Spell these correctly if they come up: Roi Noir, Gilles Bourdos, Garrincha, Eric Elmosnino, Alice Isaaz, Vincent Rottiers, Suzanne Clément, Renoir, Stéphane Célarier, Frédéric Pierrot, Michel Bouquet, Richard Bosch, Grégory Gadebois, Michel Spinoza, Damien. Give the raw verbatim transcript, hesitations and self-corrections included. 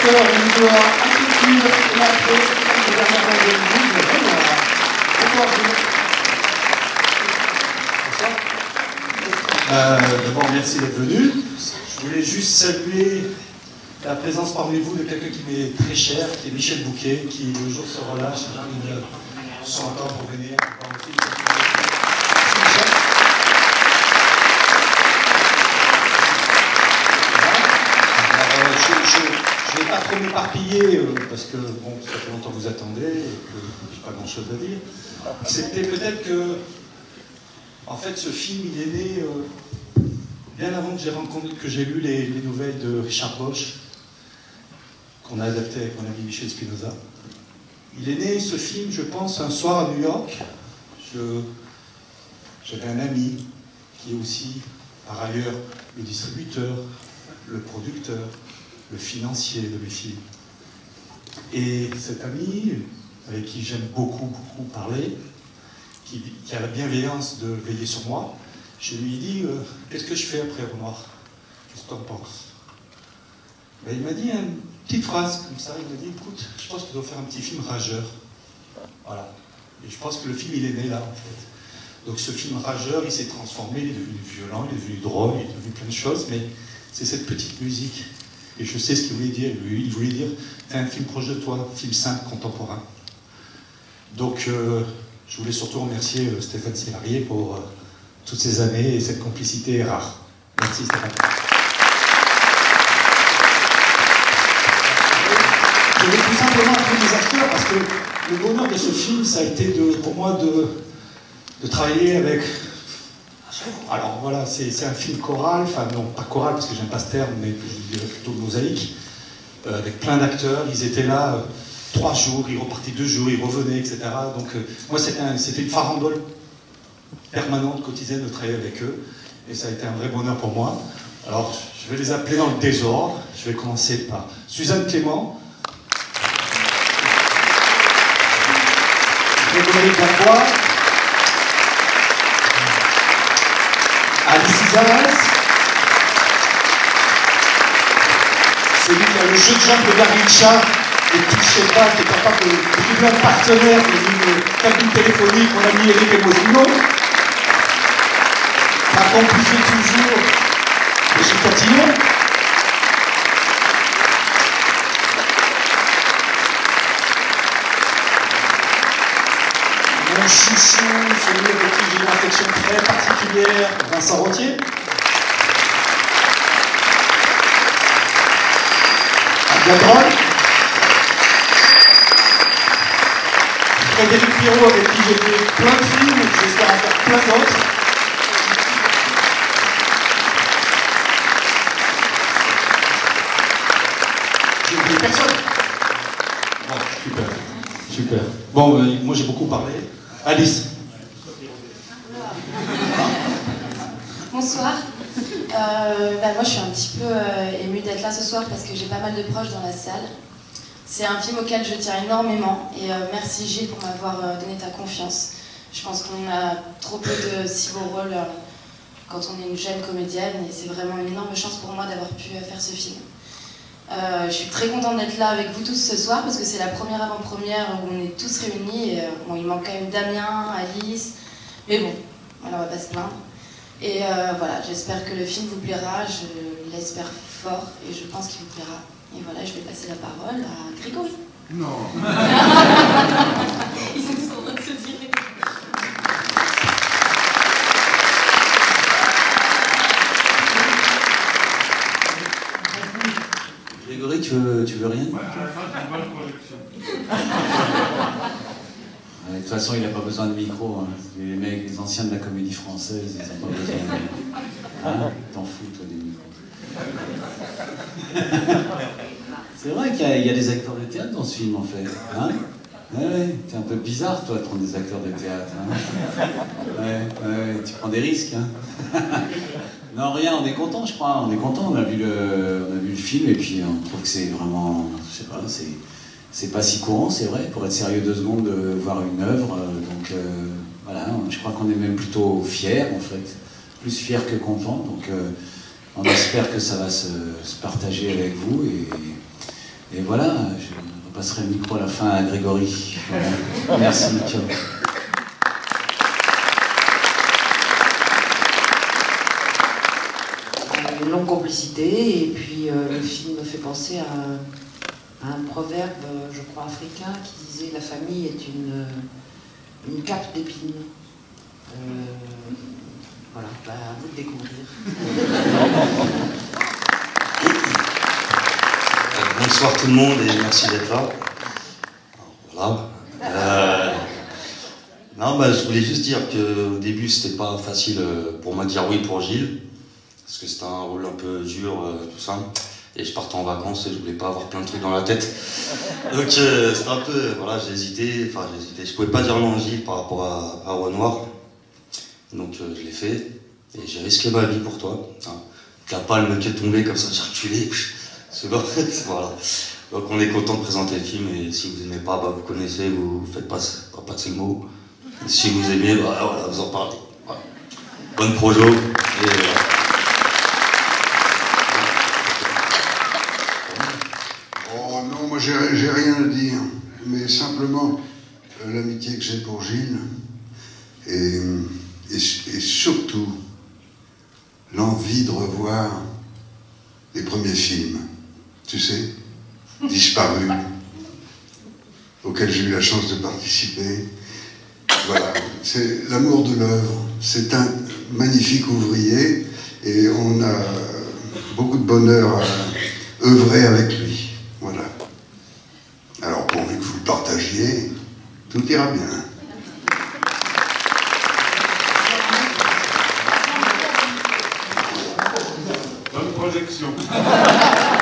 acteurs au niveau attitude et la presse de la merveille de Gilles de Renoir. Bonsoir Gilles. Bonsoir. D'abord, merci d'être venu. Je voulais juste saluer la présence parmi vous de quelqu'un qui m'est très cher, qui est Michel Bouquet, qui le jour se relâche, termine son temps pour venir. Je ne vais pas trop m'éparpiller, euh, parce que bon, ça fait longtemps que vous attendez, et que j'ai pas grand chose à dire. C'était peut-être que, en fait, ce film, il est né euh, bien avant que j'ai rencontré, que j'ai lu les, les nouvelles de Richard Bosch, qu'on a adapté avec mon ami Michel Spinoza. Il est né, ce film, je pense, un soir à New York. J'avais un ami qui est aussi, par ailleurs, le distributeur, le producteur, le financier de mes films. Et cet ami, avec qui j'aime beaucoup, beaucoup parler, qui, qui a la bienveillance de veiller sur moi, je lui ai dit euh, « Qu'est-ce que je fais après Renoir? Qu'est-ce que tu en penses ?» Ben, il m'a dit une petite phrase comme ça, il m'a dit « Écoute, je pense que tu dois faire un petit film rageur. » Voilà. Et je pense que le film, il est né là, en fait. Donc ce film rageur, il s'est transformé, il est devenu violent, il est devenu drôle, il est devenu plein de choses, mais c'est cette petite musique. Et je sais ce qu'il voulait dire. Lui, il voulait dire, c'est un film proche de toi, un film simple, contemporain. Donc, euh, je voulais surtout remercier euh, Stéphane Célarier pour euh, toutes ces années et cette complicité rare. Merci Stéphane. Je voulais tout simplement appeler les acteurs parce que le bonheur de ce film, ça a été de, pour moi de, de travailler avec... Alors voilà, c'est un film choral, enfin non, pas choral parce que j'aime pas ce terme, mais je dirais plutôt mosaïque, euh, avec plein d'acteurs, ils étaient là euh, trois jours, ils repartaient deux jours, ils revenaient, et cetera. Donc euh, moi c'était un, une farandole permanente, quotidienne de travailler avec eux, et ça a été un vrai bonheur pour moi. Alors je vais les appeler dans le désordre, je vais commencer par Suzanne Clément, Grégory Gadebois, Alice Isaaz, celui qui a le jeu de jambes de Garrincha, et touchez pas, qui est capable de trouver un partenaire dans une cabine téléphonique, mon ami Eric Elmosnino. Ma complicité toujours, Michel Bouquet. Mon chouchou, celui avec qui j'ai une affection très particulière, Vincent Rottiers. Abdiadrol. Frédéric Pierrot, avec qui j'ai fait plein de films, et j'espère en faire plein d'autres. J'ai oublié personne. Ah, super, super. Bon, euh, moi j'ai beaucoup parlé. Alice. Bonsoir. Euh, bah moi je suis un petit peu euh, émue d'être là ce soir parce que j'ai pas mal de proches dans la salle. C'est un film auquel je tiens énormément et euh, merci Gilles pour m'avoir euh, donné ta confiance. Je pense qu'on a trop peu de si beaux rôles euh, quand on est une jeune comédienne et c'est vraiment une énorme chance pour moi d'avoir pu euh, faire ce film. Euh, je suis très contente d'être là avec vous tous ce soir parce que c'est la première avant-première où on est tous réunis. Et, euh, bon, il manque quand même Damien, Alice, mais bon, on va pas se plaindre. Et euh, voilà, j'espère que le film vous plaira, je l'espère fort et je pense qu'il vous plaira. Et voilà, je vais passer la parole à Grégory. Non. Ils sont tous en train de se dire. Grégory, tu veux, tu veux rien? Ouais, à la fin, j'ai une bonne projection. De toute façon, il n'a pas besoin de micro. Hein. Les mecs, les anciens de la comédie française, ils n'ont pas besoin de micro. Hein? T'en fous, toi, des micros. C'est vrai qu'il y, y a des acteurs de théâtre dans ce film, en fait. Hein? Ouais, ouais. T'es un peu bizarre, toi, de prendre des acteurs de théâtre. Hein? Ouais, ouais, tu prends des risques. Hein? Non, rien, on est content, je crois. On est content, on a vu le, on a vu le film et puis on trouve que c'est vraiment, je sais pas, c'est pas si courant, c'est vrai, pour être sérieux deux secondes, de voir une œuvre. Donc euh, voilà, je crois qu'on est même plutôt fiers, en fait, plus fiers que contents. Donc euh, on espère que ça va se, se partager avec vous et, Et voilà, je passerai le micro à la fin à Grégory. Voilà. Merci, ciao. Une longue complicité, et puis euh, le film me fait penser à, à un proverbe, je crois, africain, qui disait « La famille est une, une cape d'épines euh, ». Voilà, bah, à vous de découvrir. Bonsoir tout le monde et merci d'être là. Voilà. Euh, non, bah, je voulais juste dire qu'au début, c'était pas facile pour moi de dire oui pour Gilles, parce que c'était un rôle un peu dur, euh, tout ça. Et je partais en vacances et je voulais pas avoir plein de trucs dans la tête. Donc euh, c'était un peu, voilà, j'ai hésité, enfin j'ai hésité. Je pouvais pas dire non à Gilles par rapport à, à Roi Noir. Donc euh, je l'ai fait et j'ai risqué ma vie pour toi. Hein. La palme qui est tombée comme ça, j'ai reculé. C'est bon, voilà. Donc on est content de présenter le film, et si vous n'aimez pas, bah vous connaissez, vous faites pas, pas passer le mot. Et si vous aimez, bah voilà, vous en parlez. Voilà. Bonne projo. Et, euh... Oh non, moi j'ai rien à dire, mais simplement euh, l'amitié que j'ai pour Gilles, et, et, et surtout l'envie de revoir les premiers films. Tu sais, disparu, auquel j'ai eu la chance de participer. Voilà, c'est l'amour de l'œuvre. C'est un magnifique ouvrier et on a beaucoup de bonheur à œuvrer avec lui. Voilà. Alors, pourvu que vous le partagiez, tout ira bien. Bonne projection.